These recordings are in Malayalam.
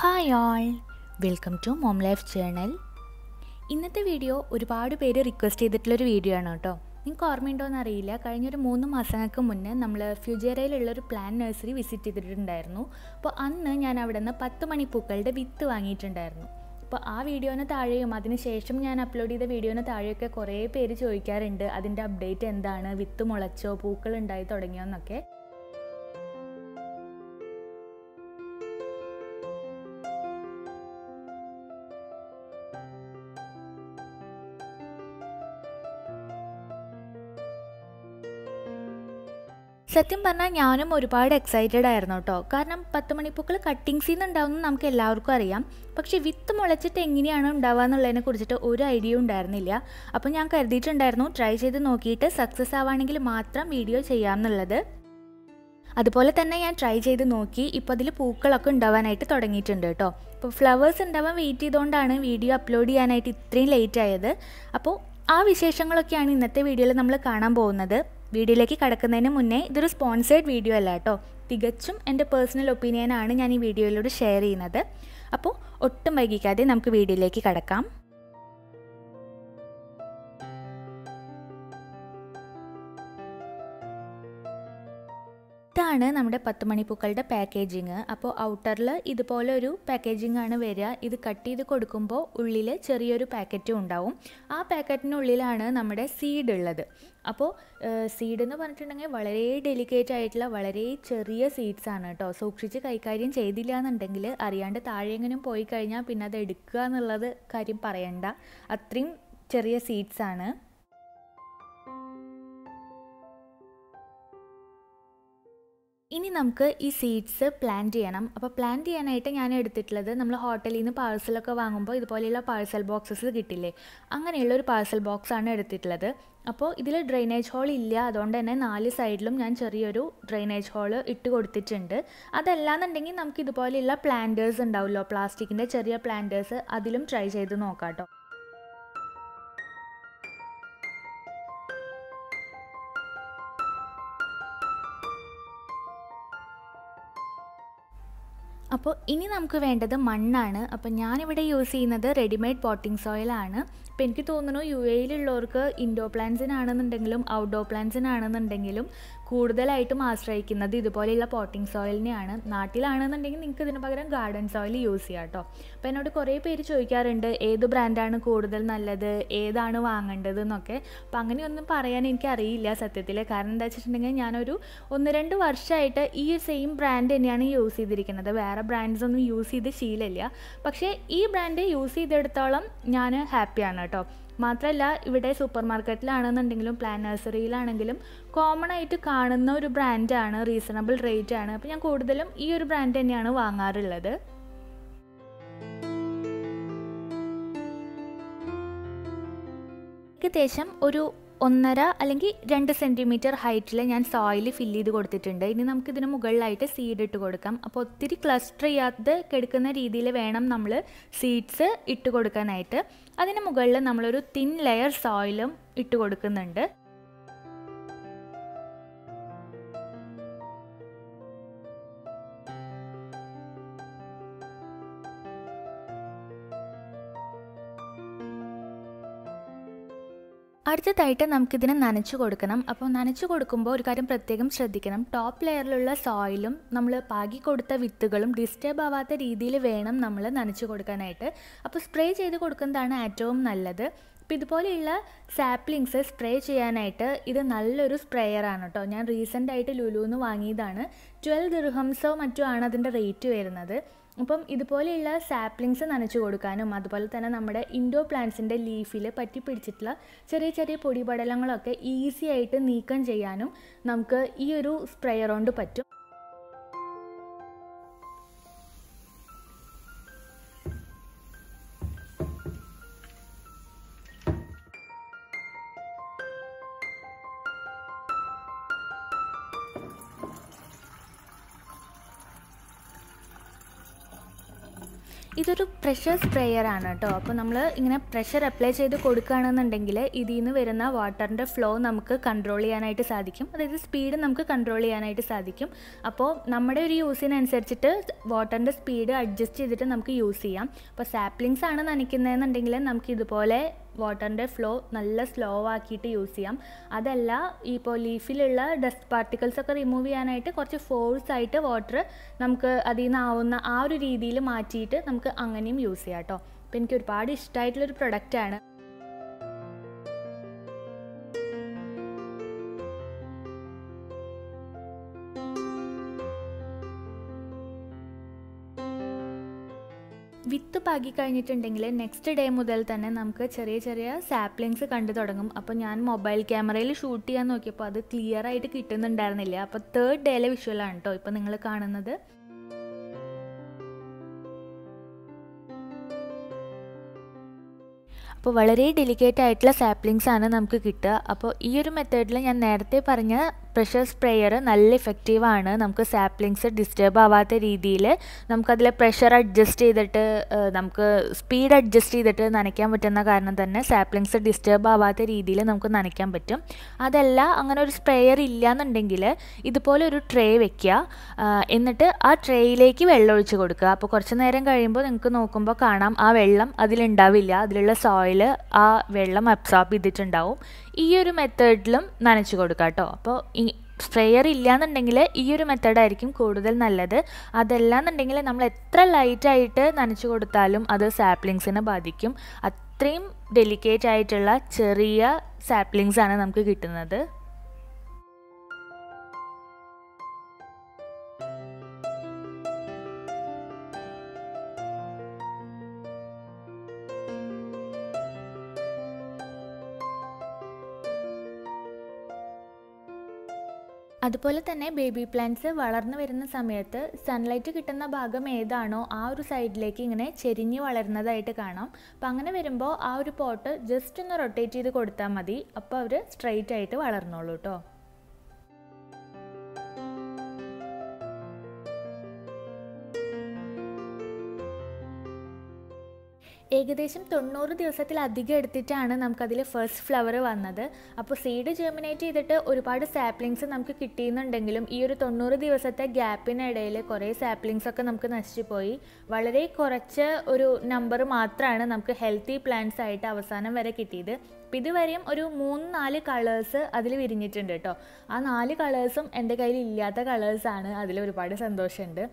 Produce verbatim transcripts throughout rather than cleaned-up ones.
Hi all, welcome to mom life journal. ഇന്നത്തെ വീഡിയോ ഒരുപാട് പേര് റിക്വസ്റ്റ് ചെയ്തിട്ടുള്ളൊരു വീഡിയോ ആണ് കേട്ടോ. നിങ്ങൾക്ക് ഓർമ്മയുണ്ടോയെന്ന് അറിയില്ല, കഴിഞ്ഞൊരു മൂന്ന് മാസങ്ങൾക്ക് മുന്നേ നമ്മൾ ഫ്യൂജേറയിലുള്ളൊരു പ്ലാൻ നഴ്സറി വിസിറ്റ് ചെയ്തിട്ടുണ്ടായിരുന്നു. അപ്പോൾ അന്ന് ഞാൻ അവിടെ നിന്ന് പത്ത് മണിപ്പൂക്കളുടെ വിത്ത് വാങ്ങിയിട്ടുണ്ടായിരുന്നു. അപ്പോൾ ആ വീഡിയോന് താഴെയും അതിനുശേഷം ഞാൻ അപ്ലോഡ് ചെയ്ത വീഡിയോന് താഴെയൊക്കെ കുറേ പേര് ചോദിക്കാറുണ്ട്, അതിൻ്റെ അപ്ഡേറ്റ് എന്താണ്, വിത്ത് മുളച്ചോ, പൂക്കൾ ഉണ്ടായി തുടങ്ങിയോ എന്നൊക്കെ. സത്യം പറഞ്ഞാൽ ഞാനും ഒരുപാട് എക്സൈറ്റഡ് ആയിരുന്നു കേട്ടോ. കാരണം പത്ത് മണിപ്പൂക്കൾ കട്ടിങ്സിൽ നിന്ന് ഉണ്ടാവുമെന്ന് നമുക്ക് എല്ലാവർക്കും അറിയാം, പക്ഷേ വിത്ത് മുളച്ചിട്ട് എങ്ങനെയാണ് ഉണ്ടാവുക എന്നുള്ളതിനെ കുറിച്ചിട്ട് ഒരു ഐഡിയ ഉണ്ടായിരുന്നില്ല. അപ്പോൾ ഞാൻ കരുതിയിട്ടുണ്ടായിരുന്നു ട്രൈ ചെയ്ത് നോക്കിയിട്ട് സക്സസ് ആവുകയാണെങ്കിൽ മാത്രം വീഡിയോ ചെയ്യാമെന്നുള്ളത്. അതുപോലെ തന്നെ ഞാൻ ട്രൈ ചെയ്ത് നോക്കി, ഇപ്പോൾ അതിൽ പൂക്കളൊക്കെ ഉണ്ടാവാനായിട്ട് തുടങ്ങിയിട്ടുണ്ട് കേട്ടോ. ഇപ്പോൾ ഫ്ലവേഴ്സ് ഉണ്ടാവാൻ വെയിറ്റ് ചെയ്തുകൊണ്ടാണ് വീഡിയോ അപ്ലോഡ് ചെയ്യാനായിട്ട് ഇത്രയും ലേറ്റ് ആയത്. അപ്പോൾ ആ വിശേഷങ്ങളൊക്കെയാണ് ഇന്നത്തെ വീഡിയോയിൽ നമ്മൾ കാണാൻ പോകുന്നത്. വീഡിയോയിലേക്ക് കടക്കുന്നതിന് മുന്നേ, ഇതൊരു സ്പോൺസേഡ് വീഡിയോ അല്ല കേട്ടോ, തികച്ചും എൻ്റെ പേഴ്സണൽ ഒപ്പീനിയനാണ് ഞാൻ ഈ വീഡിയോയിലൂടെ ഷെയർ ചെയ്യുന്നത്. അപ്പോൾ ഒട്ടും വൈകിക്കാതെ നമുക്ക് വീഡിയോയിലേക്ക് കടക്കാം. ഇതാണ് നമ്മുടെ പത്ത് മണിപ്പൂക്കളുടെ പാക്കേജിങ്. അപ്പോൾ ഔട്ടറിൽ ഇതുപോലെ ഒരു പാക്കേജിങ് ആണ് വരിക. ഇത് കട്ട് ചെയ്ത് കൊടുക്കുമ്പോൾ ഉള്ളിൽ ചെറിയൊരു പാക്കറ്റും ഉണ്ടാവും. ആ പാക്കറ്റിനുള്ളിലാണ് നമ്മുടെ സീഡ് ഉള്ളത്. അപ്പോൾ സീഡ് എന്ന് പറഞ്ഞിട്ടുണ്ടെങ്കിൽ വളരെ ഡെലിക്കേറ്റ് ആയിട്ടുള്ള വളരെ ചെറിയ സീഡ്സ് ആണ് കേട്ടോ. സൂക്ഷിച്ച് കൈകാര്യം ചെയ്തില്ല എന്നുണ്ടെങ്കിൽ അറിയാണ്ട് താഴെയെങ്കിലും പോയി കഴിഞ്ഞാൽ പിന്നെ അത് എടുക്കുക എന്നുള്ളത് കാര്യം പറയണ്ട, അത്രയും ചെറിയ സീഡ്സ് ആണ്. ഇനി നമുക്ക് ഈ സീഡ്സ് പ്ലാന്റ് ചെയ്യണം. അപ്പോൾ പ്ലാന്റ് ചെയ്യാനായിട്ട് ഞാൻ എടുത്തിട്ടുള്ളത്, നമ്മൾ ഹോട്ടലിൽ നിന്ന് പാഴ്സലൊക്കെ വാങ്ങുമ്പോൾ ഇതുപോലെയുള്ള പാഴ്സൽ ബോക്സസ് കിട്ടില്ലേ, അങ്ങനെയുള്ള ഒരു പാഴ്സൽ ബോക്സാണ് എടുത്തിട്ടുള്ളത്. അപ്പോൾ ഇതിൽ ഡ്രെയിനേജ് ഹോൾ ഇല്ല, അതുകൊണ്ട് തന്നെ നാല് സൈഡിലും ഞാൻ ചെറിയൊരു ഡ്രെയിനേജ് ഹോൾ ഇട്ട് കൊടുത്തിട്ടുണ്ട്. അതല്ലാന്നുണ്ടെങ്കിൽ നമുക്ക് ഇതുപോലെയുള്ള പ്ലാന്റേഴ്സ് ഉണ്ടാവുമല്ലോ, പ്ലാസ്റ്റിക്കിൻ്റെ ചെറിയ പ്ലാന്റേഴ്സ്, അതിലും ട്രൈ ചെയ്ത് നോക്കാം കേട്ടോ. അപ്പോൾ ഇനി നമുക്ക് വേണ്ടത് മണ്ണാണ്. അപ്പോൾ ഞാനിവിടെ യൂസ് ചെയ്യുന്നത് റെഡിമെയ്ഡ് പോട്ടിംഗ് സോയിലാണ്. അപ്പോൾ എനിക്ക് തോന്നുന്നു യു എയിലുള്ളവർക്ക് ഇൻഡോർ പ്ലാന്റ്സിനാണെന്നുണ്ടെങ്കിലും ഔട്ട്ഡോർ പ്ലാന്റ്സിനാണെന്നുണ്ടെങ്കിലും കൂടുതലായിട്ടും ആശ്രയിക്കുന്നത് ഇതുപോലെയുള്ള പോട്ടിംഗ് സോയിലിനെയാണ്. നാട്ടിലാണെന്നുണ്ടെങ്കിൽ നിങ്ങൾക്ക് ഇതിന് പകരം ഗാർഡൻ സോയിൽ യൂസ് ചെയ്യാം കേട്ടോ. അപ്പോൾ എന്നോട് കുറേ പേര് ചോദിക്കാറുണ്ട് ഏത് ബ്രാൻഡാണ് കൂടുതൽ നല്ലത്, ഏതാണ് വാങ്ങേണ്ടത് എന്നൊക്കെ. അപ്പോൾ അങ്ങനെയൊന്നും പറയാൻ എനിക്കറിയില്ല സത്യത്തിൽ. കാരണം എന്താ വെച്ചിട്ടുണ്ടെങ്കിൽ ഞാനൊരു ഒന്ന് രണ്ട് വർഷമായിട്ട് ഈ സെയിം ബ്രാൻഡ് തന്നെയാണ് യൂസ് ചെയ്തിരിക്കുന്നത്. വേറെ ബ്രാൻഡ്സ് ഒന്നും യൂസ് ചെയ്ത് ശീലമില്ല, പക്ഷേ ഈ ബ്രാൻഡ് യൂസ് ചെയ്തെടുത്തോളം ഞാൻ ഹാപ്പിയാണ് കേട്ടോ. മാത്രമല്ല ഇവിടെ സൂപ്പർ മാർക്കറ്റിലാണെന്നുണ്ടെങ്കിലും പ്ലാന്റ് നഴ്സറിയിലാണെങ്കിലും കോമൺ ആയിട്ട് കാണുന്ന ഒരു ബ്രാൻഡാണ്, റീസണബിൾ റേറ്റ് ആണ്. അപ്പോൾ ഞാൻ കൂടുതലും ഈ ഒരു ബ്രാൻഡ് തന്നെയാണ് വാങ്ങാറുള്ളത്. ഏകദേശം ഒരു ഒന്നര അല്ലെങ്കിൽ രണ്ട് സെൻറ്റിമീറ്റർ ഹൈറ്റിൽ ഞാൻ സോയിൽ ഫില്ല് ചെയ്ത് കൊടുത്തിട്ടുണ്ട്. ഇനി നമുക്കിതിന് മുകളിലായിട്ട് സീഡ് ഇട്ട് കൊടുക്കാം. അപ്പോൾ ഒത്തിരി ക്ലസ്റ്റർ ചെയ്യാതെ കിടക്കുന്ന രീതിയിൽ വേണം നമ്മൾ സീഡ്സ് ഇട്ട് കൊടുക്കാനായിട്ട്. അതിന് മുകളിൽ നമ്മളൊരു തിൻ ലെയർ സോയിലും ഇട്ട് കൊടുക്കുന്നുണ്ട്. അടുത്തതായിട്ട് നമുക്കിതിനെ നനച്ചു കൊടുക്കണം. അപ്പോൾ നനച്ചു കൊടുക്കുമ്പോൾ ഒരു കാര്യം പ്രത്യേകം ശ്രദ്ധിക്കണം. ടോപ്പ് ലെയറിലുള്ള സോയിലും നമ്മൾ പാകി കൊടുത്ത വിത്തുകളും ഡിസ്റ്റർബ് ആവാത്ത രീതിയിൽ വേണം നമ്മൾ നനച്ചു കൊടുക്കാനായിട്ട്. അപ്പോൾ സ്പ്രേ ചെയ്ത് കൊടുക്കുന്നതാണ് ഏറ്റവും നല്ലത്. അപ്പോൾ ഇതുപോലെയുള്ള സാപ്ലിങ്സ് സ്പ്രേ ചെയ്യാനായിട്ട് ഇത് നല്ലൊരു സ്പ്രേയറാണ് കേട്ടോ. ഞാൻ റീസെൻ്റായിട്ട് ലുലുന്ന് വാങ്ങിയതാണ്. ട്വൽവ് ദിർഹംസോ മറ്റോ ആണ് അതിൻ്റെ റേറ്റ് വരുന്നത്. അപ്പം ഇതുപോലെയുള്ള സാപ്ലിങ്സ് നനച്ചു കൊടുക്കാനും അതുപോലെ തന്നെ നമ്മുടെ ഇൻഡോർ പ്ലാന്റ്സിൻ്റെ ലീഫിൽ പറ്റി പിടിച്ചിട്ടുള്ള ചെറിയ ചെറിയ പൊടിപടലങ്ങളൊക്കെ ഈസി ആയിട്ട് നീക്കം ചെയ്യാനും നമുക്ക് ഈ ഒരു സ്പ്രേയർ കൊണ്ട് പറ്റും. This is a pressure sprayer. We apply pressure to the water flow. We control the speed. We control the water speed. Adjust the use of saplings. We water flow slow. That is why leaf dust particles remove force water. We use it. It's a product. With the pagi karnitendingle, next day model than Namka Cherecheria, saplings a candidum upon yan mobile camera, shoot and okipad, clear eyed kitten and darnilla, but third day visual and toipanilla can another. അപ്പോൾ വളരെ ഡെലിക്കേറ്റ് ആയിട്ടുള്ള സാപ്ലിങ്സ് ആണ് നമുക്ക് കിട്ടുക അപ്പോൾ ഈ ഒരു മെത്തേഡിൽ ഞാൻ നേരത്തെ പറഞ്ഞ പ്രഷർ സ്പ്രേയർ നല്ല ഇഫക്റ്റീവ് ആണ് നമുക്ക് സാപ്ലിങ്സ് ഡിസ്റ്റർബ് ആവാത്ത രീതിയിൽ നമുക്ക് അതിലെ പ്രഷർ അഡ്ജസ്റ്റ് ചെയ്തിട്ട് നമുക്ക് സ്പീഡ് അഡ്ജസ്റ്റ് ചെയ്തിട്ട് നനയ്ക്കാൻ പറ്റുന്ന കാരണം തന്നെ സാപ്ലിങ്സ് ഡിസ്റ്റർബ് ആവാത്ത രീതിയിൽ നമുക്ക് നനയ്ക്കാൻ പറ്റും അതല്ല അങ്ങനെ ഒരു സ്പ്രേയർ ഇല്ല എന്നുണ്ടെങ്കിൽ ഇതുപോലെ ഒരു ട്രേ വെക്കുക എന്നിട്ട് ആ ട്രേയിലേക്ക് വെള്ളം ഒഴിച്ച് കൊടുക്കുക അപ്പോൾ കുറച്ച് നേരം കഴിയുമ്പോൾ നിങ്ങൾക്ക് നോക്കുമ്പോൾ കാണാം ആ വെള്ളം അതിലുണ്ടാവില്ല അതിലുള്ള soil A vellum absorb iditandow. Ear method lum nanachigodukato. Sprayer illan and dingle, ear method Irikim codal nalada. Other lan and dingle namletra light iter nanachigodutalum, other saplings in a badicum. A trim delicate itella, cheria saplings ananamka get another. അതുപോലെ തന്നെ baby plants വളർന്നു വരുന്ന സമയത്ത് sunlight കിട്ടുന്ന ഭാഗം ഏതാണോ ആ ഒരു സൈഡിലേക്ക് ഇങ്ങനെ ചെരിഞ്ഞു വളർന്നതായിട്ട് കാണാം. അപ്പോൾ അങ്ങനെ വരുമ്പോൾ ആ ഒരു പോട്ട് ജസ്റ്റ് ഒന്ന് റൊട്ടേറ്റ് ചെയ്ത് കൊടുത്താൽ മതി. അപ്പോൾ അവർ സ്ട്രെയിറ്റ് ആയിട്ട് വളർന്നോളൂ ട്ടോ. ഏകദേശം തൊണ്ണൂറ് ദിവസത്തിലധികം എടുത്തിട്ടാണ് നമുക്ക് അതിലെ ഫസ്റ്റ് ഫ്ലവർ വന്നത്. അപ്പോൾ സീഡ് ജെർമിനേറ്റ് ചെയ്തിട്ട് ഒരുപാട് സാപ്ലിങ്സ് നമുക്ക് കിട്ടിയെന്നുണ്ടെങ്കിലും ഈ ഒരു തൊണ്ണൂറ് ദിവസത്തെ ഗ്യാപ്പിനിടയിൽ കുറേ സാപ്ലിങ്സ് ഒക്കെ നമുക്ക് നശിച്ചു പോയി. വളരെ കുറച്ച് ഒരു നമ്പർ മാത്രമാണ് നമുക്ക് ഹെൽത്തി പ്ലാന്റ്സ് ആയിട്ട് അവസാനം വരെ കിട്ടിയത്. ഇതുവരെയും ഒരു മൂന്ന് നാല് കളേഴ്സ് അതിൽ വിരിഞ്ഞിട്ടുണ്ട് കേട്ടോ. ആ നാല് കളേഴ്സും എൻ്റെ കയ്യിൽ ഇല്ലാത്ത കളേഴ്സാണ്. അതിൽ ഒരുപാട് സന്തോഷമുണ്ട്.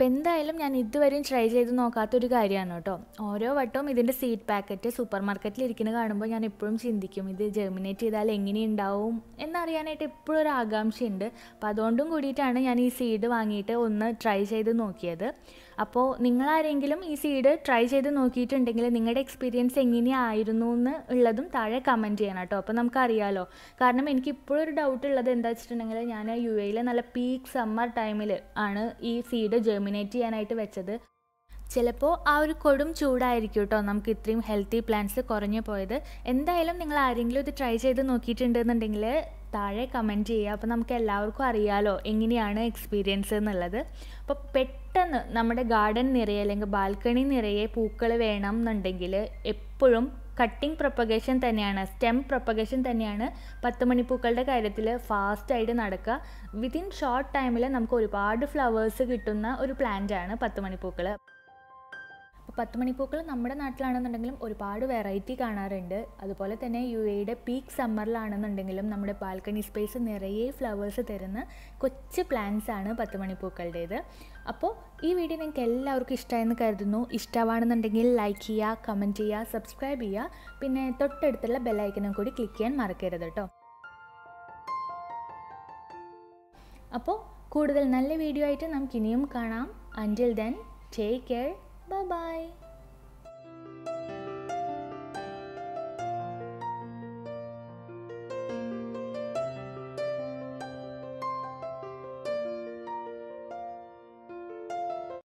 പെന്തായാലും ഞാൻ ഇതുവരെയും ട്രൈ ചെയ്ത് നോക്കാത്ത ഒരു കാര്യമാണ് കേട്ടോ. ഓരോ വട്ടവും ഇതിൻ്റെ സീഡ് പാക്കറ്റ് സൂപ്പർ മാർക്കറ്റിൽ ഇരിക്കുന്ന കാണുമ്പോൾ ഞാൻ എപ്പോഴും ചിന്തിക്കും ഇത് ജെർമിനേറ്റ് ചെയ്താൽ എങ്ങനെയുണ്ടാവും എന്നറിയാനായിട്ട് എപ്പോഴും ഒരു ആകാംക്ഷയുണ്ട്. അപ്പോൾ അതുകൊണ്ടും കൂടിയിട്ടാണ് ഞാൻ ഈ സീഡ് വാങ്ങിയിട്ട് ഒന്ന് ട്രൈ ചെയ്ത് നോക്കിയത്. അപ്പോൾ നിങ്ങളാരെങ്കിലും ഈ സീഡ് ട്രൈ ചെയ്ത് നോക്കിയിട്ടുണ്ടെങ്കിൽ നിങ്ങളുടെ എക്സ്പീരിയൻസ് എങ്ങനെയായിരുന്നു എന്ന് ഉള്ളതും താഴെ കമൻറ്റ് ചെയ്യണം കേട്ടോ. അപ്പോൾ നമുക്കറിയാമല്ലോ, കാരണം എനിക്കിപ്പോഴും ഒരു ഡൗട്ട് ഉള്ളത് എന്താ വെച്ചിട്ടുണ്ടെങ്കിൽ ഞാൻ യു എയിലെ നല്ല പീക്ക് സമ്മർ ടൈമിൽ ആണ് ഈ സീഡ് ജെർമിനേറ്റ് ചെയ്യാനായിട്ട് വെച്ചത്. ചിലപ്പോൾ ആ ഒരു കൊടും ചൂടായിരിക്കും കേട്ടോ നമുക്ക് ഇത്രയും ഹെൽത്തി പ്ലാന്റ്സ് കുറഞ്ഞു പോയത്. എന്തായാലും നിങ്ങൾ ആരെങ്കിലും ഇത് ട്രൈ ചെയ്ത് നോക്കിയിട്ടുണ്ടെന്നുണ്ടെങ്കിൽ താഴെ കമൻറ്റ് ചെയ്യുക. അപ്പോൾ നമുക്ക് എല്ലാവർക്കും അറിയാമല്ലോ എങ്ങനെയാണ് എക്സ്പീരിയൻസ് എന്നുള്ളത്. അപ്പോൾ പെട്ടെന്ന് നമ്മുടെ ഗാർഡൻ നിറയെ അല്ലെങ്കിൽ ബാൽക്കണി നിറയെ പൂക്കൾ വേണം എന്നുണ്ടെങ്കിൽ എപ്പോഴും കട്ടിംഗ് പ്രൊപ്പഗേഷൻ തന്നെയാണ്, സ്റ്റെം പ്രൊപ്പഗേഷൻ തന്നെയാണ് പത്ത് മണിപ്പൂക്കളുടെ കാര്യത്തിൽ ഫാസ്റ്റായിട്ട് നടക്കുക. വിത്തിൻ ഷോർട്ട് ടൈമിൽ നമുക്ക് ഒരുപാട് ഫ്ലവേഴ്സ് കിട്ടുന്ന ഒരു പ്ലാന്റാണ് പത്ത് മണിപ്പൂക്കൾ. പത്ത് മണിപ്പൂക്കൾ നമ്മുടെ നാട്ടിലാണെന്നുണ്ടെങ്കിലും ഒരുപാട് വെറൈറ്റി കാണാറുണ്ട്. അതുപോലെ തന്നെ യു എയുടെ പീക്ക് സമ്മറിലാണെന്നുണ്ടെങ്കിലും നമ്മുടെ ബാൽക്കണി സ്പേസ് നിറയെ ഫ്ലവേഴ്സ് തരുന്ന കൊച്ചു പ്ലാന്റ്സ് ആണ് പത്ത് മണിപ്പൂക്കളുടേത്. അപ്പോൾ ഈ വീഡിയോ നിങ്ങൾക്ക് എല്ലാവർക്കും ഇഷ്ടമായെന്ന് കരുതുന്നു. ഇഷ്ടമാണെന്നുണ്ടെങ്കിൽ ലൈക്ക് ചെയ്യുക, കമൻറ്റ് ചെയ്യുക, സബ്സ്ക്രൈബ് ചെയ്യുക, പിന്നെ തൊട്ടടുത്തുള്ള ബെല്ലൈക്കനും കൂടി ക്ലിക്ക് ചെയ്യാൻ മറക്കരുത് കേട്ടോ. അപ്പോൾ കൂടുതൽ നല്ല വീഡിയോ ആയിട്ട് നമുക്കിനിയും കാണാം. Until then take care. Bye-bye.